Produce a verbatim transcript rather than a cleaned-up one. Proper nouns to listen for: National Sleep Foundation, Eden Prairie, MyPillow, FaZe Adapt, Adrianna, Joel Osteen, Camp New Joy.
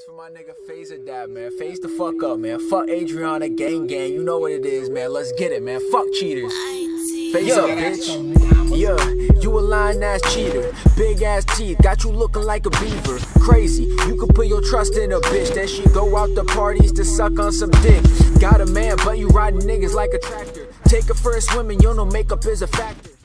This for my nigga FaZe Adapt, man. FaZe the fuck up, man. Fuck Adrianna, gang gang. You know what it is, man. Let's get it, man. Fuck cheaters. FaZe up, bitch. Yeah, you a lying ass cheater. Big ass teeth, got you looking like a beaver. Crazy, you could put your trust in a bitch. Then she go out to parties to suck on some dick. Got a man, but you riding niggas like a tractor. Take her for a swim and you know makeup is a factor.